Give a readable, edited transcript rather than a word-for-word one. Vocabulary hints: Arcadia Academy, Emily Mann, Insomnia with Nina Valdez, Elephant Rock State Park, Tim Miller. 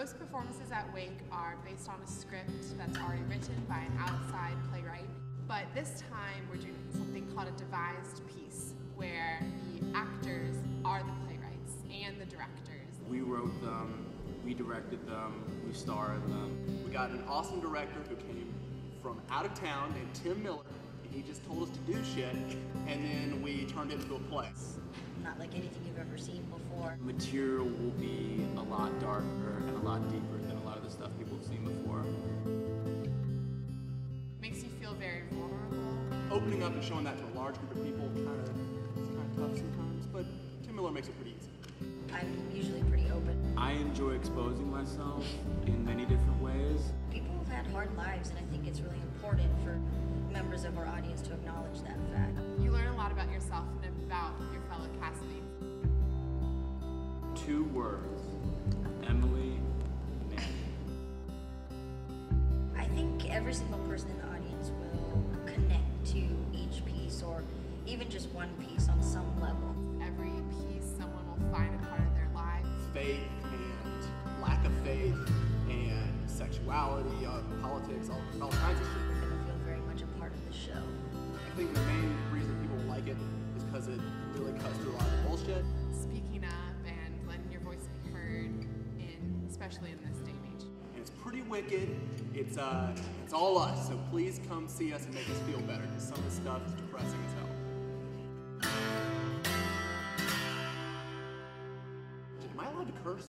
most performances at Wake are based on a script that's already written by an outside playwright, but this time we're doing something called a devised piece, where the actors are the playwrights and the directors. We wrote them, we directed them, we starred them. We got an awesome director who came from out of town named Tim Miller, and he just told us to do shit, and then we turned it into a play. Not like anything you've ever seen before. Material will be a lot darker and a lot deeper than a lot of the stuff people have seen before. Makes you feel very vulnerable. Opening up and showing that to a large group of people is kind of tough sometimes, but Tim Miller makes it pretty easy. I'm usually pretty open. I enjoy exposing myself in many different ways. People have had hard lives, and I think it's really important for members of our audience to acknowledge that fact. You learn a lot about yourself and about your fellow castmates. Two words: Emily Mann. I think every single person in the audience will connect to each piece, or even just one piece on some level. Every piece, someone will find a part of their life. Faith and lack of faith and sexuality, politics, all kinds of shit. Show. I think the main reason people like it is because it really cuts through a lot of bullshit. Speaking up and letting your voice be heard, especially in this day and age. And it's pretty wicked. It's all us, so please come see us and make us feel better, because some of the stuff is depressing as hell. Am I allowed to curse?